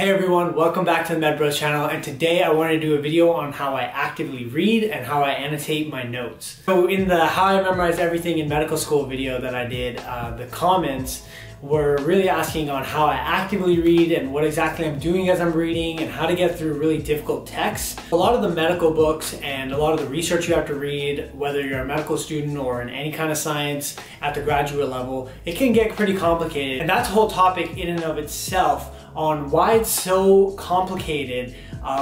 Hey everyone, welcome back to the MedBros channel, and today I wanted to do a video on how I actively read and how I annotate my notes. So in the how I memorize everything in medical school video that I did, the comments were really asking on how I actively read and what exactly I'm doing as I'm reading and how to get through really difficult texts. A lot of the medical books and a lot of the research you have to read, whether you're a medical student or in any kind of science at the graduate level, it can get pretty complicated. And that's a whole topic in and of itself on why it's so complicated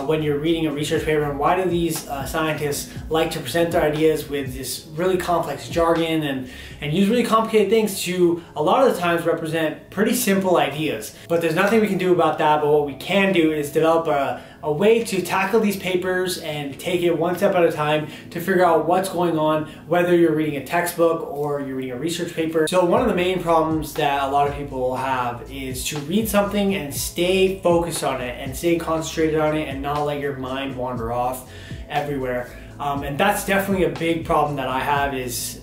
when you're reading a research paper, and why do these scientists like to present their ideas with this really complex jargon and use really complicated things to a lot of the times represent pretty simple ideas. But there's nothing we can do about that, but what we can do is develop a way to tackle these papers and take it one step at a time to figure out what's going on, whether you're reading a textbook or you're reading a research paper. So one of the main problems that a lot of people have is to read something and stay focused on it and stay concentrated on it and not let your mind wander off everywhere. And that's definitely a big problem that I have is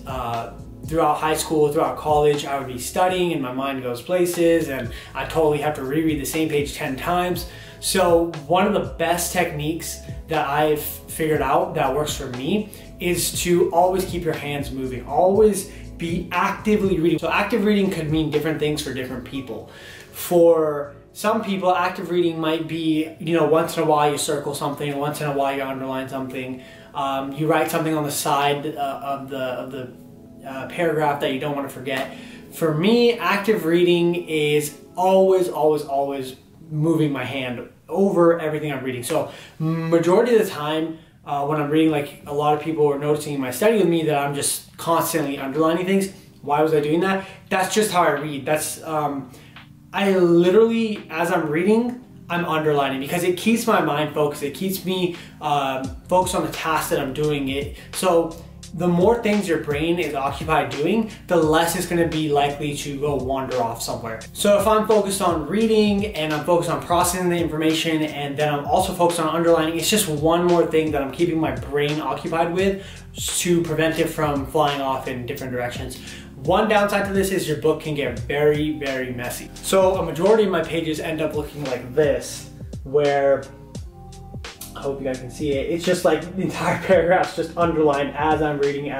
throughout high school, throughout college, I would be studying and my mind goes places and I totally have to reread the same page 10 times. So one of the best techniques that I've figured out that works for me is to always keep your hands moving, always be actively reading. So active reading could mean different things for different people. For some people, active reading might be, once in a while you circle something, once in a while you underline something, you write something on the side of the paragraph that you don't want to forget. For me, active reading is always moving my hand over everything I'm reading. So majority of the time when I'm reading, like a lot of people are noticing in my study with me that I'm just constantly underlining things. Why was I doing that? That's just how I read. That's I literally, as I'm reading, I'm underlining because it keeps my mind focused. It keeps me focused on the task that I'm doing it. So the more things your brain is occupied doing, the less it's gonna be likely to go wander off somewhere. So if I'm focused on reading and I'm focused on processing the information and then I'm also focused on underlining, it's just one more thing that I'm keeping my brain occupied with to prevent it from flying off in different directions. One downside to this is your book can get very, very messy. So a majority of my pages end up looking like this, where I hope you guys can see it. It's just like the entire paragraph's just underlined as I'm reading,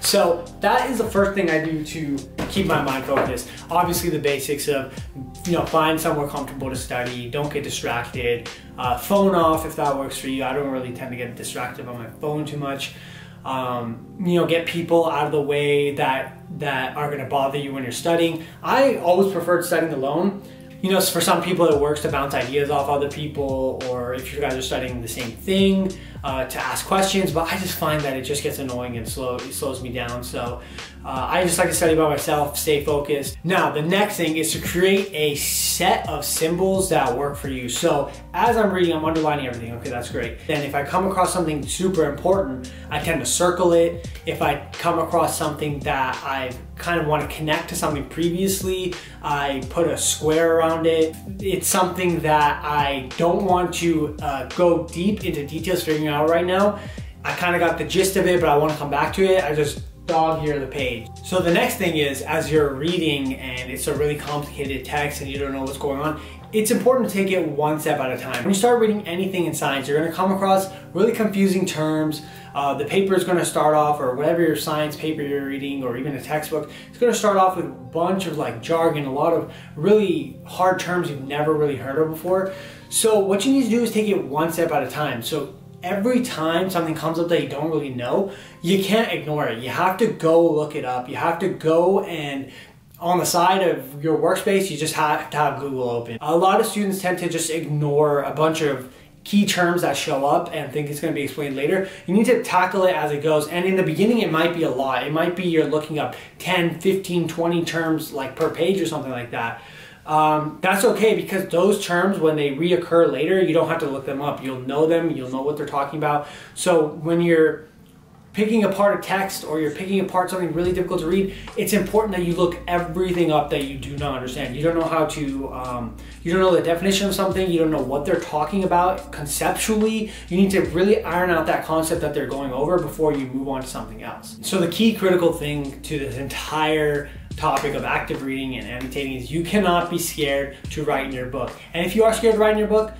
So that is the first thing I do to keep my mind focused. Obviously the basics of, find somewhere comfortable to study, don't get distracted, phone off if that works for you. I don't really tend to get distracted by my phone too much. Get people out of the way that are gonna bother you when you're studying. I always preferred studying alone. For some people it works to bounce ideas off other people, or if you guys are studying the same thing, to ask questions, but I just find that it just gets annoying and it slows me down. So I just like to study by myself, stay focused. Now, the next thing is to create a set of symbols that work for you. So as I'm reading, I'm underlining everything. Okay, that's great. Then if I come across something super important, I tend to circle it. If I come across something that I kind of want to connect to something previously, I put a square around it. It's something that I don't want to go deep into details figuring out right now. I kind of got the gist of it, but I want to come back to it. I just dog ear the page. So the next thing is, as you're reading and it's a really complicated text and you don't know what's going on, it's important to take it one step at a time. When you start reading anything in science, you're gonna come across really confusing terms. The paper is gonna start off, or whatever your science paper you're reading, or even a textbook, it's gonna start off with a bunch of like jargon, a lot of really hard terms you've never really heard of before. So what you need to do is take it one step at a time. So every time something comes up that you don't really know, you can't ignore it. You have to go look it up. You have to go, and on the side of your workspace, you just have to have Google open. A lot of students tend to just ignore a bunch of key terms that show up and think it's going to be explained later. You need to tackle it as it goes, and in the beginning it might be a lot. It might be you're looking up 10, 15, 20 terms like per page or something like that. That's okay, because those terms, when they reoccur later, you don't have to look them up. You'll know them, you'll know what they're talking about. So when you're picking apart a text, or you're picking apart something really difficult to read, it's important that you look everything up that you do not understand. You don't know how to, you don't know the definition of something, you don't know what they're talking about conceptually. You need to really iron out that concept that they're going over before you move on to something else. So the key critical thing to this entire topic of active reading and annotating is you cannot be scared to write in your book. And if you are scared to write in your book,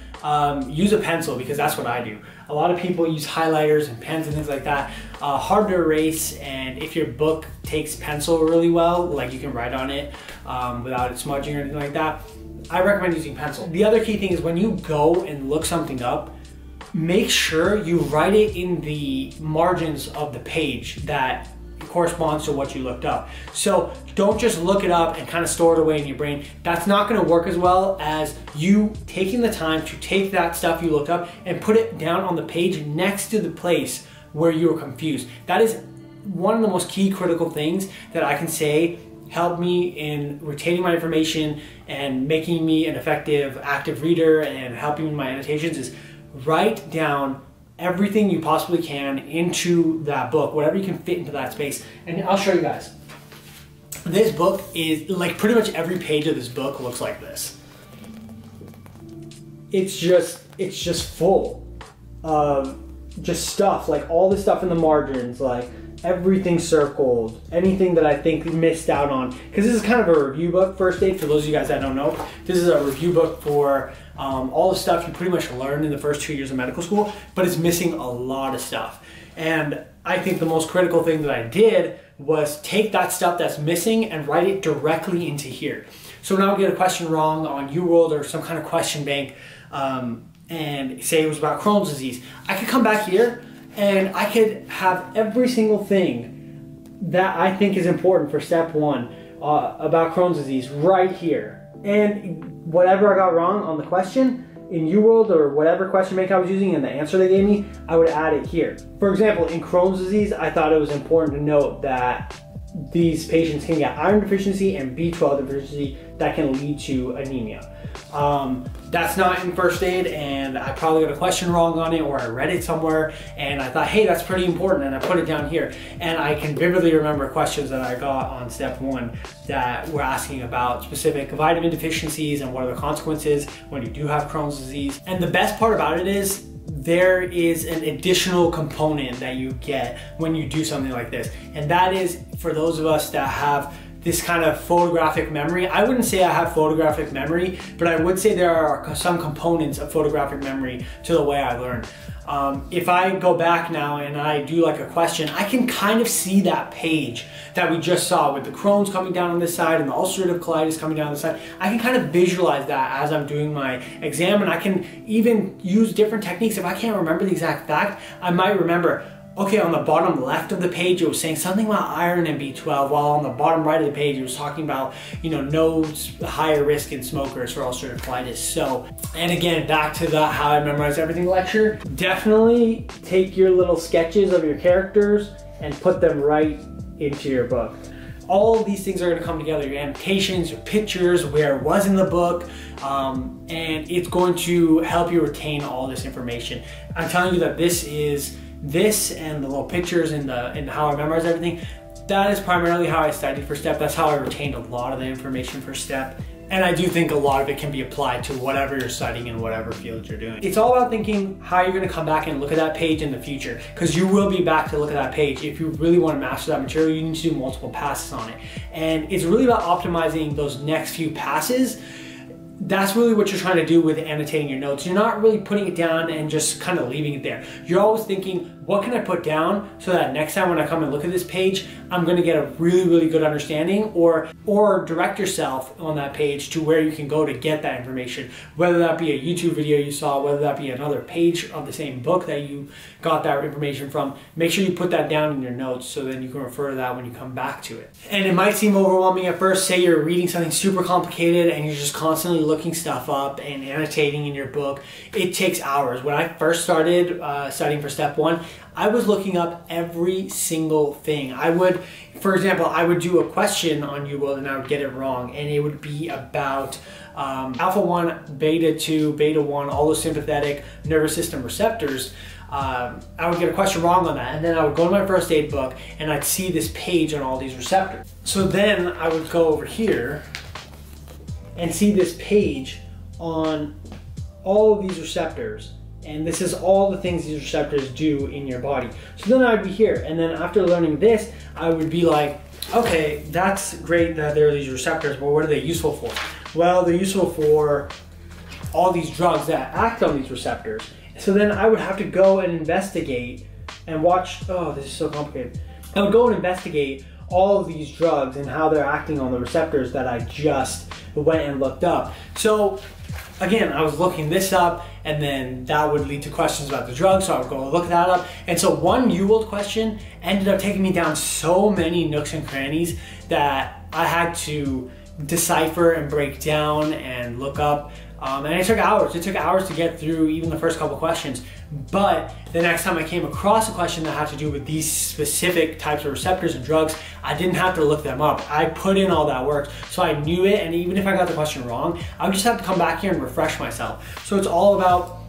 use a pencil, because that's what I do. A lot of people use highlighters and pens and things like that. Hard to erase, and if your book takes pencil really well, like you can write on it without it smudging or anything like that, I recommend using pencil. The other key thing is when you go and look something up, make sure you write it in the margins of the page that corresponds to what you looked up. So don't just look it up and kind of store it away in your brain. That's not going to work as well as you taking the time to take that stuff you looked up and put it down on the page next to the place where you were confused. That is one of the most key critical things that I can say helped me in retaining my information and making me an effective active reader and helping with my annotations is write down everything you possibly can into that book, whatever you can fit into that space. And I'll show you guys. This book is, like, pretty much every page of this book looks like this. It's just full of just stuff, like all the stuff in the margins, like everything circled, anything that I think missed out on. Because this is kind of a review book, First Aid, for those of you guys that don't know. This is a review book for all the stuff you pretty much learned in the first 2 years of medical school, but it's missing a lot of stuff. And I think the most critical thing that I did was take that stuff that's missing and write it directly into here. So when I would get a question wrong on UWorld or some kind of question bank, and say it was about Crohn's disease, I could come back here and I could have every single thing that I think is important for step one about Crohn's disease right here. And whatever I got wrong on the question in UWorld or whatever question bank I was using and the answer they gave me, I would add it here. For example, in Crohn's disease, I thought it was important to note that these patients can get iron deficiency and B12 deficiency that can lead to anemia. That's not in First Aid, and I probably got a question wrong on it, or I read it somewhere and I thought, hey, that's pretty important, and I put it down here. And I can vividly remember questions that I got on step one that were asking about specific vitamin deficiencies and what are the consequences when you do have Crohn's disease. And the best part about it is there is an additional component that you get when you do something like this. And that is for those of us that have this kind of photographic memory. I wouldn't say I have photographic memory, but I would say there are some components of photographic memory to the way I learn. If I go back now and I do like a question, I can kind of see that page that we just saw with the Crohn's coming down on this side and the ulcerative colitis coming down on this side. I can kind of visualize that as I'm doing my exam, and I can even use different techniques. If I can't remember the exact fact, I might remember, okay, on the bottom left of the page, it was saying something about iron and B12, while on the bottom right of the page, it was talking about, you know, no higher risk in smokers for ulcerative colitis. So, and again, back to the how I memorize everything lecture, definitely take your little sketches of your characters and put them right into your book. All of these things are gonna come together, your annotations, your pictures, where it was in the book, and it's going to help you retain all this information. I'm telling you that this and the little pictures and how I memorize everything, that is primarily how I studied for STEP. That's how I retained a lot of the information for STEP. And I do think a lot of it can be applied to whatever you're studying and whatever field you're doing. It's all about thinking how you're gonna come back and look at that page in the future, because you will be back to look at that page. If you really wanna master that material, you need to do multiple passes on it. And it's really about optimizing those next few passes. That's really what you're trying to do with annotating your notes. You're not really putting it down and just kind of leaving it there. You're always thinking, what can I put down so that next time when I come and look at this page, I'm gonna get a really, really good understanding, or direct yourself on that page to where you can go to get that information, whether that be a YouTube video you saw, whether that be another page of the same book that you got that information from. Make sure you put that down in your notes so then you can refer to that when you come back to it. And it might seem overwhelming at first. Say you're reading something super complicated and you're just constantly looking stuff up and annotating in your book. It takes hours. When I first started studying for step one, I was looking up every single thing. I would, for example, I would do a question on UWorld and I would get it wrong, and it would be about alpha 1, beta 2, beta 1, allosympathetic nervous system receptors. I would get a question wrong on that, and then I would go to my first aid book and I'd see this page on all these receptors. So then I would go over here and see this page on all of these receptors. And this is all the things these receptors do in your body. So then I'd be here. And then after learning this, I would be like, okay, that's great that there are these receptors, but what are they useful for? Well, they're useful for all these drugs that act on these receptors. So then I would have to go and investigate and watch, oh, this is so complicated. I would go and investigate all of these drugs and how they're acting on the receptors that I just went and looked up. So again, I was looking this up, and then that would lead to questions about the drug, so I would go look that up. And so one UWorld question ended up taking me down so many nooks and crannies that I had to decipher and break down and look up. And it took hours. It took hours to get through even the first couple questions. But the next time I came across a question that had to do with these specific types of receptors and drugs, I didn't have to look them up. I put in all that work, so I knew it. And even if I got the question wrong, I would just have to come back here and refresh myself. So it's all about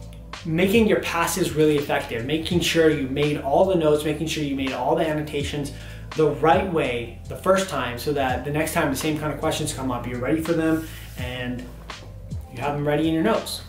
making your passes really effective, making sure you made all the notes, making sure you made all the annotations the right way the first time, so that the next time the same kind of questions come up, you're ready for them and you have them ready in your notes.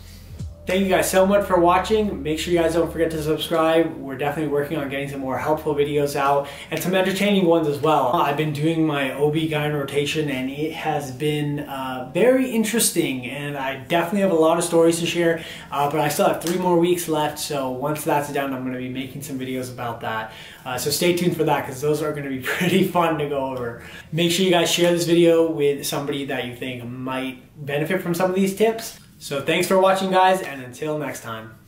Thank you guys so much for watching. Make sure you guys don't forget to subscribe. We're definitely working on getting some more helpful videos out and some entertaining ones as well. I've been doing my OB-GYN rotation and it has been very interesting, and I definitely have a lot of stories to share, but I still have 3 more weeks left. So once that's done, I'm gonna be making some videos about that. So stay tuned for that, because those are gonna be pretty fun to go over. Make sure you guys share this video with somebody that you think might benefit from some of these tips. So thanks for watching, guys, and until next time.